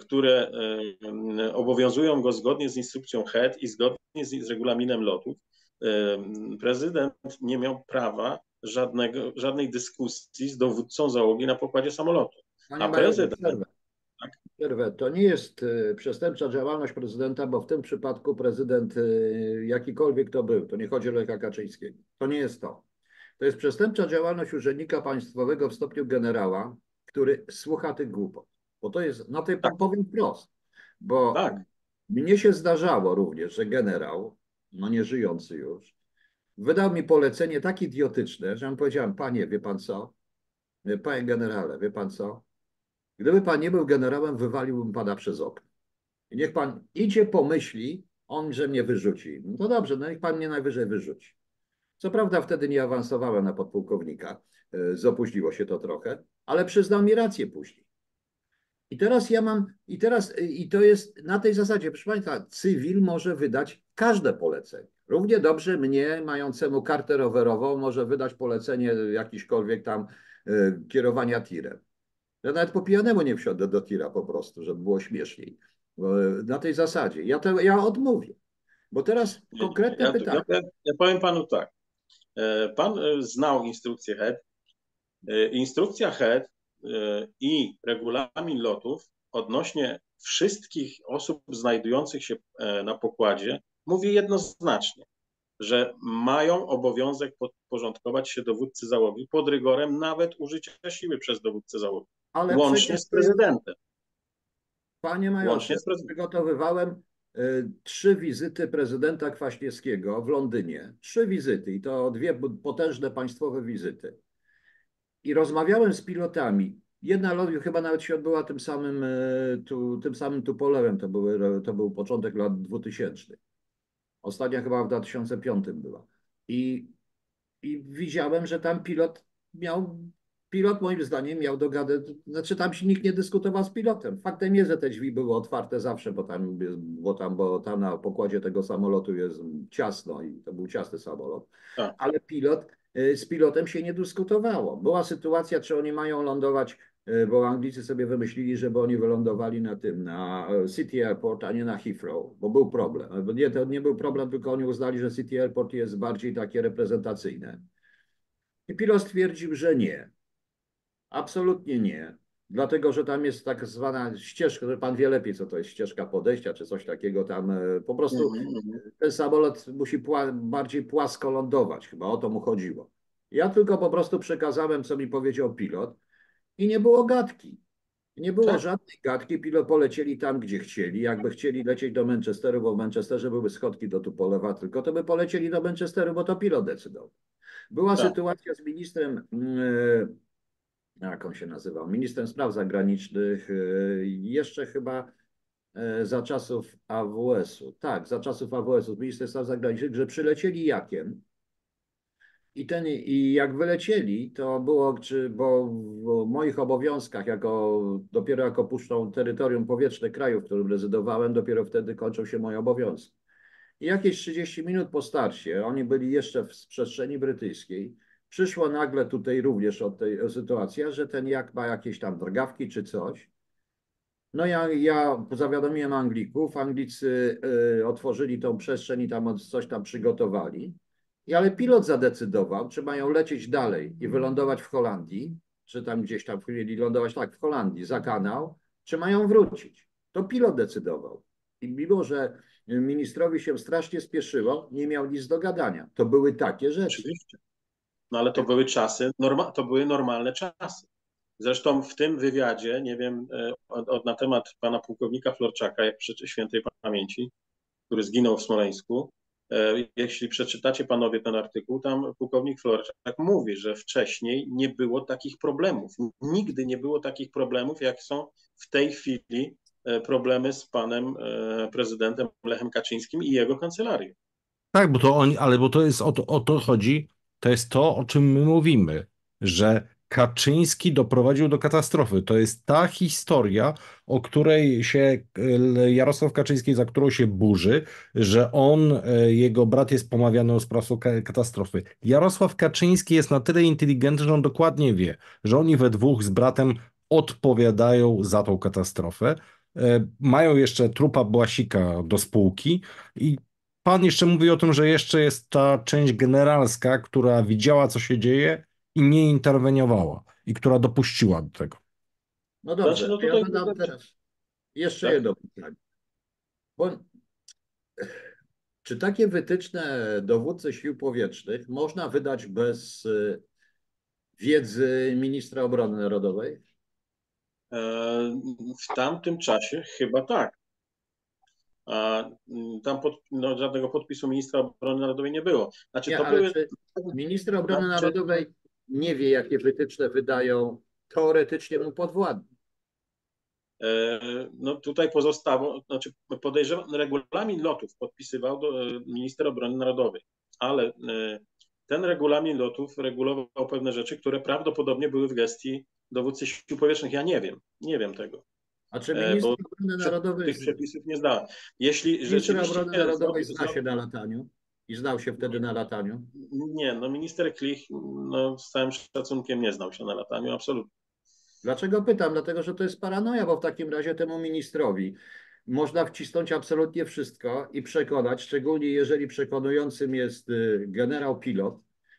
które obowiązują go zgodnie z instrukcją HEAD i zgodnie z regulaminem lotów, prezydent nie miał prawa żadnej dyskusji z dowódcą załogi na pokładzie samolotu. A prezydent... To nie jest przestępcza działalność prezydenta, bo w tym przypadku prezydent, jakikolwiek to był, to nie chodzi o Lecha Kaczyńskiego, to nie jest to. To jest przestępcza działalność urzędnika państwowego w stopniu generała, który słucha tych głupot. Bo to jest, na tej powiem wprost, bo mnie się zdarzało również, że generał, no nie żyjący już, wydał mi polecenie tak idiotyczne, że ja mu powiedziałem, panie, wie pan co? Panie generale, wie pan co? Gdyby pan nie był generałem, wywaliłbym pana przez okno. I niech pan idzie, pomyśli, on, że mnie wyrzuci. No to dobrze, no niech pan mnie najwyżej wyrzuci. Co prawda wtedy nie awansowałem na podpułkownika, zopóźniło się to trochę, ale przyznał mi rację później. I teraz ja mam, i to jest na tej zasadzie, proszę państwa, cywil może wydać każde polecenie. Równie dobrze mnie, mającemu kartę rowerową, może wydać polecenie jakiśkolwiek tam kierowania tirem. Ja nawet po pijanemu nie wsiądę do tira po prostu, żeby było śmieszniej. Na tej zasadzie. Ja odmówię. Bo teraz konkretne pytanie. Ja powiem panu tak. Pan znał instrukcję HEAD. Instrukcja HEAD i regulamin lotów odnośnie wszystkich osób znajdujących się na pokładzie mówi jednoznacznie, że mają obowiązek podporządkować się dowódcy załogi pod rygorem nawet użycia siły przez dowódcę załogi. Ale łącznie z prezydentem. Panie majorze, przygotowywałem 3 wizyty prezydenta Kwaśniewskiego w Londynie. 3 wizyty i to 2 potężne państwowe wizyty. I rozmawiałem z pilotami. Jedna lotów chyba nawet się odbyła tym samym Tupolewem. To był początek lat 2000. Ostatnia chyba w 2005 była. I widziałem, że tam pilot moim zdaniem miał dogadę, znaczy tam się nikt nie dyskutował z pilotem. Faktem jest, że te drzwi były otwarte zawsze, bo tam na pokładzie tego samolotu jest ciasno i to był ciasny samolot. Tak. Ale z pilotem się nie dyskutowało. Była sytuacja, czy oni mają lądować, bo Anglicy sobie wymyślili, żeby oni wylądowali na City Airport, a nie na Heathrow, bo był problem. Nie, to nie był problem, tylko oni uznali, że City Airport jest bardziej takie reprezentacyjne. I pilot stwierdził, że nie. Absolutnie nie. Dlatego, że tam jest tak zwana ścieżka, że pan wie lepiej, co to jest ścieżka podejścia, czy coś takiego tam. Po prostu ten samolot musi bardziej płasko lądować. Chyba o to mu chodziło. Ja tylko po prostu przekazałem, co mi powiedział pilot i nie było gadki. Nie było żadnej gadki. Pilot polecieli tam, gdzie chcieli. Jakby chcieli lecieć do Manchesteru, bo w Manchesterze były schodki do Tupolewa, tylko to by polecieli do Manchesteru, bo to pilot decydował. Była sytuacja z ministrem... jak on się nazywał, ministrem spraw zagranicznych, jeszcze chyba za czasów AWS-u, minister spraw zagranicznych, że przylecieli jakiem i jak wylecieli, to było, bo w moich obowiązkach, dopiero jak opuszczą terytorium powietrzne kraju, w którym rezydowałem, dopiero wtedy kończą się moje obowiązki. I jakieś 30 minut po starcie, oni byli jeszcze w przestrzeni brytyjskiej, przyszła nagle tutaj również sytuacja, że ten jak ma jakieś tam drgawki czy coś. No ja zawiadomiłem Anglików, Anglicy otworzyli tą przestrzeń i tam coś tam przygotowali. Ale pilot zadecydował, czy mają lecieć dalej i wylądować w Holandii, czy tam gdzieś tam mieli lądować, w Holandii, za kanał, czy mają wrócić. To pilot decydował. I mimo, że ministrowi się strasznie spieszyło, nie miał nic do gadania. To były takie rzeczy. Oczywiście. No ale to były czasy, to były normalne czasy. Zresztą w tym wywiadzie, nie wiem, na temat pana pułkownika Florczaka, jak świętej pamięci, który zginął w Smoleńsku, jeśli przeczytacie panowie ten artykuł, tam pułkownik Florczak mówi, że wcześniej nie było takich problemów. Nigdy nie było takich problemów, jak są w tej chwili problemy z panem prezydentem Lechem Kaczyńskim i jego kancelarią. Tak, bo to oni, ale bo to jest o to chodzi, to jest to, o czym my mówimy, że Kaczyński doprowadził do katastrofy. To jest ta historia, o której się Jarosław Kaczyński, za którą się burzy, że on, jego brat jest pomawiany o sprawę katastrofy. Jarosław Kaczyński jest na tyle inteligentny, że on dokładnie wie, że oni we dwóch z bratem odpowiadają za tą katastrofę. Mają jeszcze trupa Błasika do spółki i pan jeszcze mówi o tym, że jeszcze jest ta część generalska, która widziała, co się dzieje i nie interweniowała i która dopuściła do tego. No dobrze, znaczy, no ja dodam teraz jeszcze jedno pytanie. Bo, czy takie wytyczne dowódcy sił powietrznych można wydać bez wiedzy ministra obrony narodowej? W tamtym czasie chyba tak. Tam żadnego podpisu ministra obrony narodowej nie było. Znaczy, nie, to były... Minister obrony narodowej nie wie, jakie wytyczne wydają teoretycznie mu podwładni. No tutaj pozostało, znaczy podejrzewam, regulamin lotów podpisywał minister obrony narodowej, ale ten regulamin lotów regulował pewne rzeczy, które prawdopodobnie były w gestii dowódcy sił powietrznych. Ja nie wiem tego. A czy minister obrony narodowej... Tych przepisów nie znałem. Minister obrony narodowej zna się na lataniu i znał się wtedy na lataniu? Nie, no minister Klich z całym szacunkiem nie znał się na lataniu, absolutnie. Dlaczego pytam? Dlatego, że to jest paranoja, bo w takim razie temu ministrowi można wcisnąć absolutnie wszystko i przekonać, szczególnie jeżeli przekonującym jest generał pilot,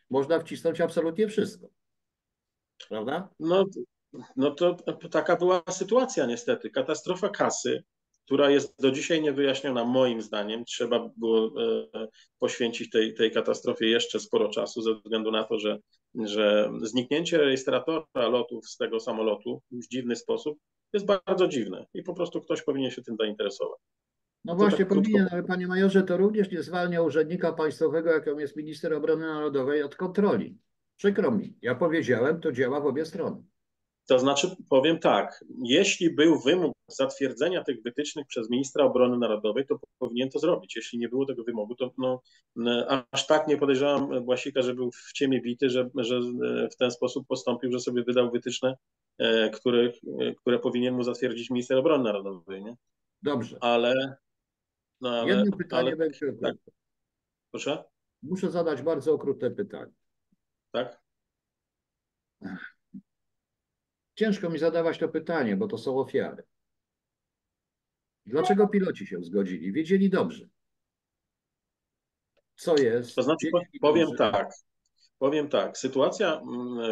można wcisnąć absolutnie wszystko. Prawda? No to taka była sytuacja niestety. Katastrofa kasy, która jest do dzisiaj niewyjaśniona moim zdaniem. Trzeba było poświęcić tej katastrofie jeszcze sporo czasu ze względu na to, że zniknięcie rejestratora lotów z tego samolotu w dziwny sposób jest bardzo dziwne i po prostu ktoś powinien się tym zainteresować. No to właśnie tak powinien, ale panie majorze, to również nie zwalnia urzędnika państwowego, jaką jest minister obrony narodowej, od kontroli. Przykro mi, ja powiedziałem, to działa w obie strony. To znaczy, powiem tak, jeśli był wymóg zatwierdzenia tych wytycznych przez ministra obrony narodowej, to powinien to zrobić. Jeśli nie było tego wymogu, to aż tak nie podejrzewam Błasika, że był w ciemię bity, że w ten sposób postąpił, że sobie wydał wytyczne, które powinien mu zatwierdzić minister obrony narodowej. Nie? Dobrze. Ale jedno pytanie będzie okrutne. Tak. Proszę? Muszę zadać bardzo okrutne pytanie. Tak? Ciężko mi zadawać to pytanie, bo to są ofiary. Dlaczego piloci się zgodzili? Wiedzieli dobrze. Co jest? To znaczy, powiem tak. Sytuacja,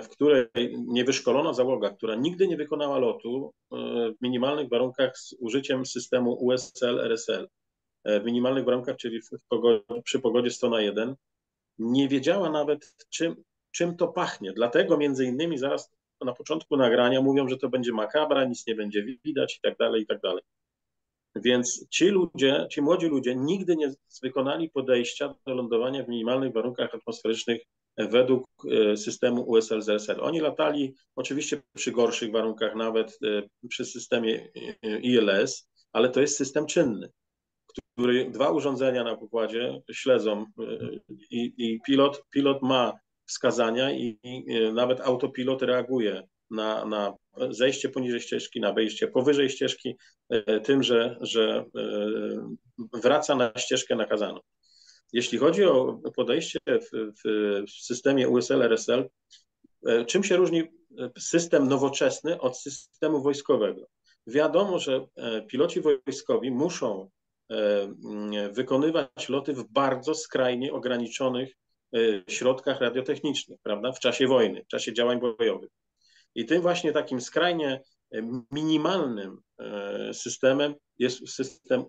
w której niewyszkolona załoga, która nigdy nie wykonała lotu w minimalnych warunkach z użyciem systemu USL-RSL, w minimalnych warunkach, czyli przy pogodzie 100/1, nie wiedziała nawet, czym to pachnie. Dlatego między innymi zaraz na początku nagrania mówią, że to będzie makabra, nic nie będzie widać i tak dalej, i tak dalej. Więc ci młodzi ludzie nigdy nie wykonali podejścia do lądowania w minimalnych warunkach atmosferycznych według systemu USL-RSL. Oni latali oczywiście przy gorszych warunkach, nawet przy systemie ILS, ale to jest system czynny, który dwa urządzenia na pokładzie śledzą i pilot ma wskazania i nawet autopilot reaguje na zejście poniżej ścieżki, na wejście powyżej ścieżki tym, że wraca na ścieżkę nakazaną. Jeśli chodzi o podejście w systemie USL-RSL, czym się różni system nowoczesny od systemu wojskowego? Wiadomo, że piloci wojskowi muszą wykonywać loty w bardzo skrajnie ograniczonych środkach radiotechnicznych, prawda, w czasie wojny, w czasie działań bojowych. I tym właśnie takim skrajnie minimalnym systemem jest system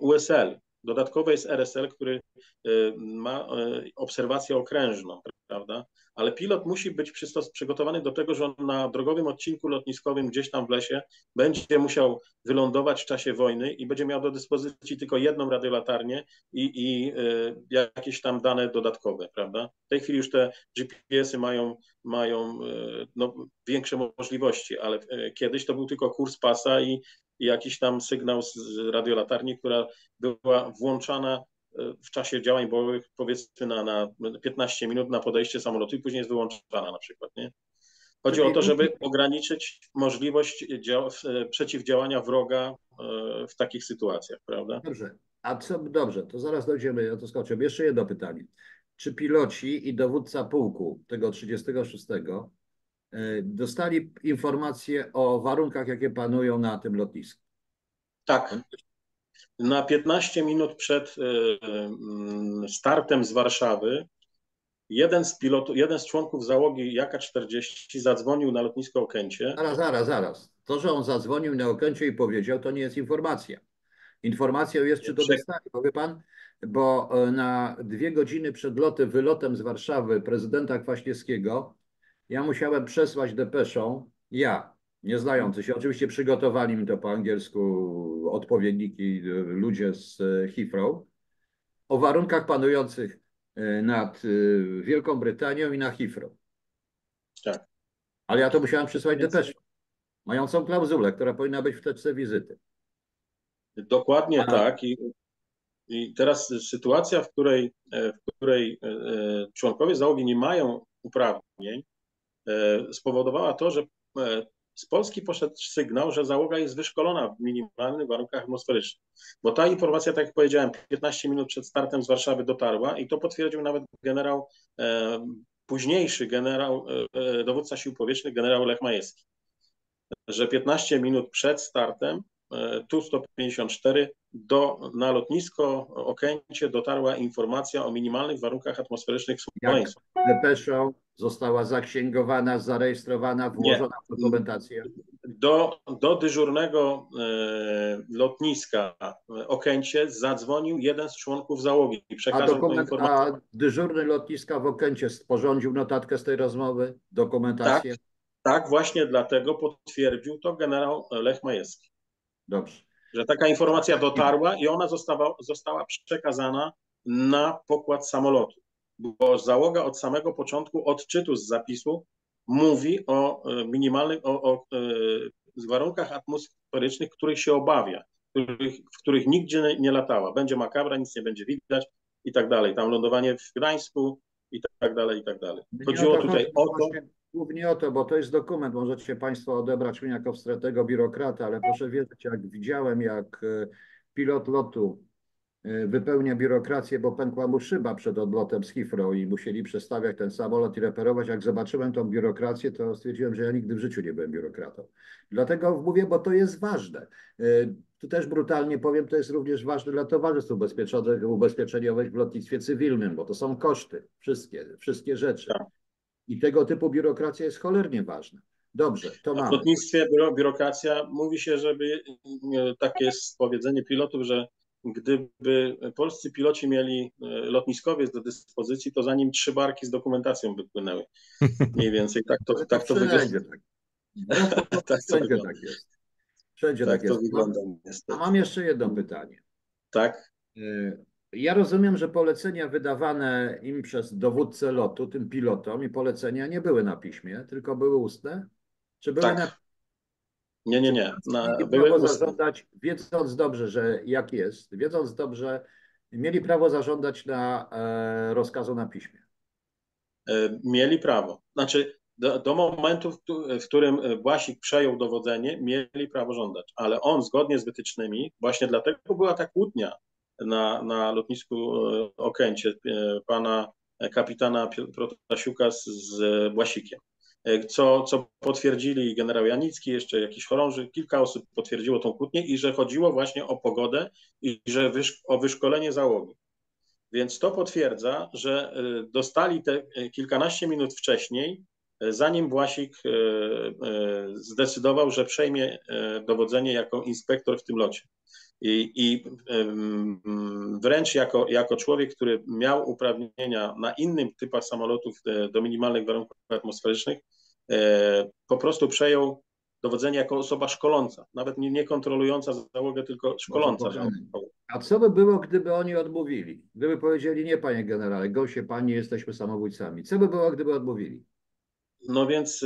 USL. Dodatkowo jest RSL, który ma obserwację okrężną, prawda, ale pilot musi być przygotowany do tego, że on na drogowym odcinku lotniskowym gdzieś tam w lesie będzie musiał wylądować w czasie wojny i będzie miał do dyspozycji tylko jedną radiolatarnię i jakieś tam dane dodatkowe, prawda? W tej chwili już te GPS-y mają większe możliwości, ale kiedyś to był tylko kurs pasa i jakiś tam sygnał z radiolatarni, która była włączana w czasie działań bojowych, powiedzmy na 15 minut na podejście samolotu i później jest wyłączana na przykład, nie? Chodzi o to, żeby ograniczyć możliwość przeciwdziałania wroga w takich sytuacjach, prawda? Dobrze, dobrze, to zaraz dojdziemy, ja to skoczę. Jeszcze jedno pytanie. Czy piloci i dowódca pułku tego 36 dostali informacje o warunkach, jakie panują na tym lotnisku? Tak. Na 15 minut przed startem z Warszawy jeden z członków załogi JAK-40 zadzwonił na lotnisko Okęcie. Zaraz. To, że on zadzwonił na Okęcie i powiedział, to nie jest informacja. Informacją jest, czy to dostali, powie pan, bo na 2 godziny przed wylotem z Warszawy prezydenta Kwaśniewskiego ja musiałem przesłać depeszą, nie znający się, oczywiście przygotowali mi to po angielsku odpowiedniki, ludzie z Heathrow, o warunkach panujących nad Wielką Brytanią i na Heathrow. Tak. Ale ja to musiałem przysłać depeszę, mającą klauzulę, która powinna być w teczce wizyty. Dokładnie tak. I teraz sytuacja, w której członkowie załogi nie mają uprawnień, spowodowała to, że z Polski poszedł sygnał, że załoga jest wyszkolona w minimalnych warunkach atmosferycznych. Bo ta informacja, tak jak powiedziałem, 15 minut przed startem z Warszawy dotarła i to potwierdził nawet późniejszy dowódca sił powietrznych, generał Lech Majewski, że 15 minut przed startem Tu-154 na lotnisko Okęcie dotarła informacja o minimalnych warunkach atmosferycznych w Smoleńsku. Depesza została zaksięgowana, zarejestrowana, włożona w dokumentację? Do dyżurnego lotniska Okęcie zadzwonił jeden z członków załogi. A dyżurny lotniska w Okęcie sporządził notatkę z tej rozmowy, dokumentację? Tak, właśnie dlatego potwierdził to generał Lech Majewski. Dobrze. Że taka informacja dotarła i ona została przekazana na pokład samolotu, bo załoga od samego początku odczytu z zapisu mówi o minimalnych warunkach atmosferycznych, których się obawia, w których nigdzie nie latała. Będzie makabra, nic nie będzie widać i tak dalej. Tam lądowanie w Gdańsku i tak dalej, i tak dalej. Chodziło tutaj o to... Głównie o to, bo to jest dokument, możecie Państwo odebrać mnie jako wstrętnego biurokrata, ale proszę wiedzieć, jak widziałem, jak pilot lotu wypełnia biurokrację, bo pękła mu szyba przed odlotem z Heathrow i musieli przestawiać ten samolot i reperować. Jak zobaczyłem tą biurokrację, to stwierdziłem, że ja nigdy w życiu nie byłem biurokratą. Dlatego mówię, bo to jest ważne. Tu też brutalnie powiem, to jest również ważne dla towarzystw ubezpieczeniowych w lotnictwie cywilnym, bo to są koszty, wszystkie rzeczy. I tego typu biurokracja jest cholernie ważna. Dobrze, to mamy. W lotnictwie biurokracja, mówi się, żeby, takie jest powiedzenie pilotów, że gdyby polscy piloci mieli lotniskowiec do dyspozycji, to zanim 3 barki z dokumentacją by płynęły. Mniej więcej tak to wygląda. Wszędzie tak jest. Wszędzie tak jest. A mam jeszcze jedno pytanie. Tak. Ja rozumiem, że polecenia wydawane im przez dowódcę lotu, tym pilotom, i polecenia nie były na piśmie, tylko były ustne? Czy były na... Nie. Były zażądać, wiedząc dobrze, że jak jest, wiedząc dobrze, mieli prawo zażądać rozkazu na piśmie. Mieli prawo. Znaczy do momentu, w którym Błasik przejął dowodzenie, mieli prawo żądać, ale on zgodnie z wytycznymi, właśnie dlatego była ta kłótnia na lotnisku Okęcie pana kapitana Protasiuka z Błasikiem, co potwierdzili generał Janicki, jeszcze jakiś chorąży, kilka osób potwierdziło tą kłótnię i że chodziło właśnie o pogodę i że o wyszkolenie załogi. Więc to potwierdza, że dostali te kilkanaście minut wcześniej, zanim Błasik zdecydował, że przejmie dowodzenie jako inspektor w tym locie. I wręcz jako człowiek, który miał uprawnienia na innym typach samolotów do minimalnych warunków atmosferycznych, po prostu przejął dowodzenie jako osoba szkoląca, nawet nie kontrolująca załogę, tylko szkoląca. A co by było, gdyby oni odmówili? Gdyby powiedzieli, nie panie generale, goście panie, jesteśmy samobójcami. Co by było, gdyby odmówili? No więc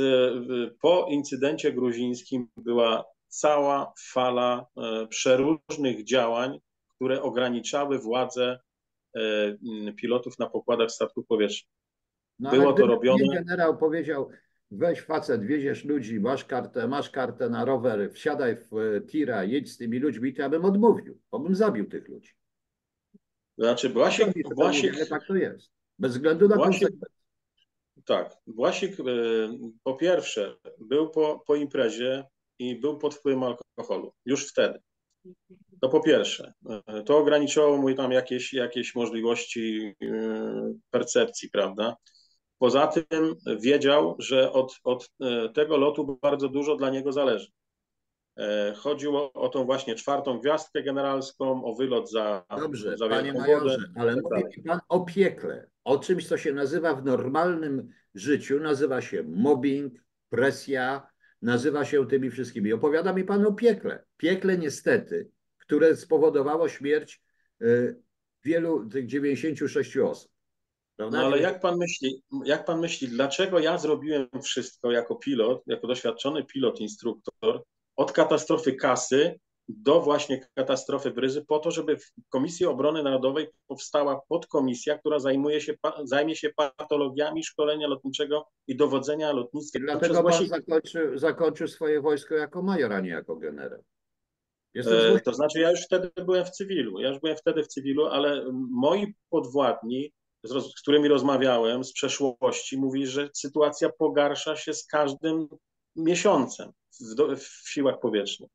po incydencie gruzińskim była cała fala przeróżnych działań, które ograniczały władzę pilotów na pokładach statków powietrznych. No, było to robione. Generał powiedział: weź facet, wieziesz ludzi, masz kartę na rower, wsiadaj w tira, jedź z tymi ludźmi, to ja bym odmówił, bo bym zabił tych ludzi. Znaczy Błasik, tak to jest. Bez względu na konsekwencje. Tak, Błasik po pierwsze był po imprezie i był pod wpływem alkoholu, już wtedy. To po pierwsze, to ograniczało mu tam jakieś możliwości percepcji, prawda? Poza tym wiedział, że od tego lotu bardzo dużo dla niego zależy. Chodziło o tą właśnie czwartą gwiazdkę generalską, o wylot za... Dobrze, za panie majorze, ale mówi mi pan o piekle, o czymś, co się nazywa w normalnym życiu, nazywa się mobbing, presja, nazywa się tymi wszystkimi. Opowiada mi pan o piekle. Piekle niestety, które spowodowało śmierć wielu tych 96 osób. Prawda? No ale jak pan myśli, dlaczego ja zrobiłem wszystko jako pilot, jako doświadczony pilot, instruktor, od katastrofy Kasy do właśnie katastrofy Bryzy, po to, żeby w Komisji Obrony Narodowej powstała podkomisja, która zajmie się patologiami szkolenia lotniczego i dowodzenia lotnictwem. Dlatego pan zakończył swoje wojsko jako major, a nie jako generał. To znaczy ja już wtedy byłem w cywilu, ale moi podwładni, z którymi rozmawiałem z przeszłości, mówi, że sytuacja pogarsza się z każdym miesiącem w siłach powietrznych.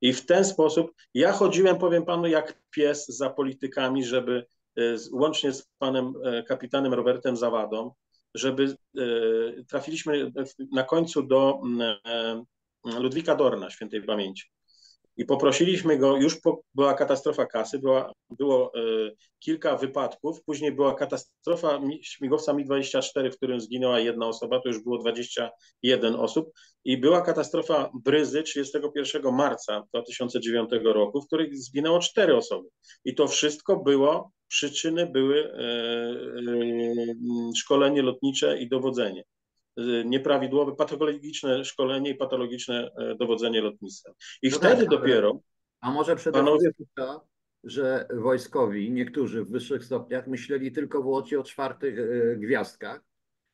I w ten sposób ja chodziłem, powiem panu, jak pies za politykami, żeby łącznie z panem kapitanem Robertem Zawadą, żeby trafiliśmy na końcu do Ludwika Dorna, świętej pamięci. I poprosiliśmy go, już była katastrofa Kasy, było kilka wypadków, później była katastrofa śmigłowca Mi-24, w którym zginęła jedna osoba, to już było 21 osób, i była katastrofa Bryzy 31 marca 2009 roku, w której zginęło 4 osoby. I to wszystko było, przyczyny były szkolenie lotnicze i dowodzenie. Nieprawidłowe, patologiczne szkolenie i patologiczne dowodzenie lotnictwem. I no wtedy tak, dopiero... A może przede wszystkim to, że wojskowi, niektórzy w wyższych stopniach, myśleli tylko wyłącznie o czwartych gwiazdkach,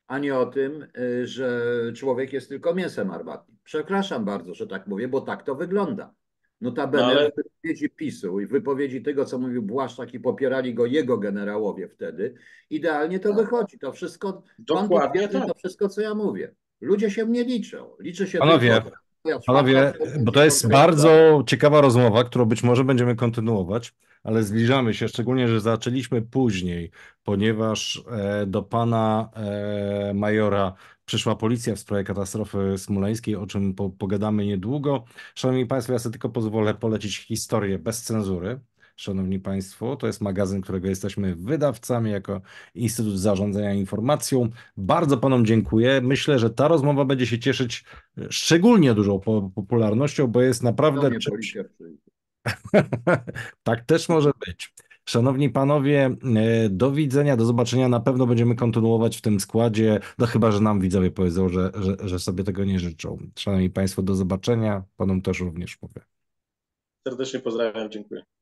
a nie o tym, że człowiek jest tylko mięsem armatnim. Przepraszam bardzo, że tak mówię, bo tak to wygląda. Notabene w wypowiedzi PiS-u i wypowiedzi tego, co mówił Błaszczak, i popierali go jego generałowie wtedy, idealnie to wychodzi. To wszystko, dokładnie pan, to wszystko, co ja mówię. Ludzie się mnie liczą. Liczy się... Panowie, bo to jest bardzo ciekawa rozmowa, którą być może będziemy kontynuować, ale zbliżamy się, szczególnie że zaczęliśmy później, ponieważ do pana majora przyszła policja w sprawie katastrofy smoleńskiej, o czym pogadamy niedługo. Szanowni Państwo, ja sobie tylko pozwolę polecić historię bez cenzury. Szanowni Państwo, to jest magazyn, którego jesteśmy wydawcami jako Instytut Zarządzania Informacją. Bardzo Panom dziękuję. Myślę, że ta rozmowa będzie się cieszyć szczególnie dużą popularnością, bo jest naprawdę... No czymś... Tak też może być. Szanowni Panowie, do widzenia, do zobaczenia. Na pewno będziemy kontynuować w tym składzie, no chyba że nam widzowie powiedzą, że sobie tego nie życzą. Szanowni Państwo, do zobaczenia. Panom też również mówię. Serdecznie pozdrawiam, dziękuję.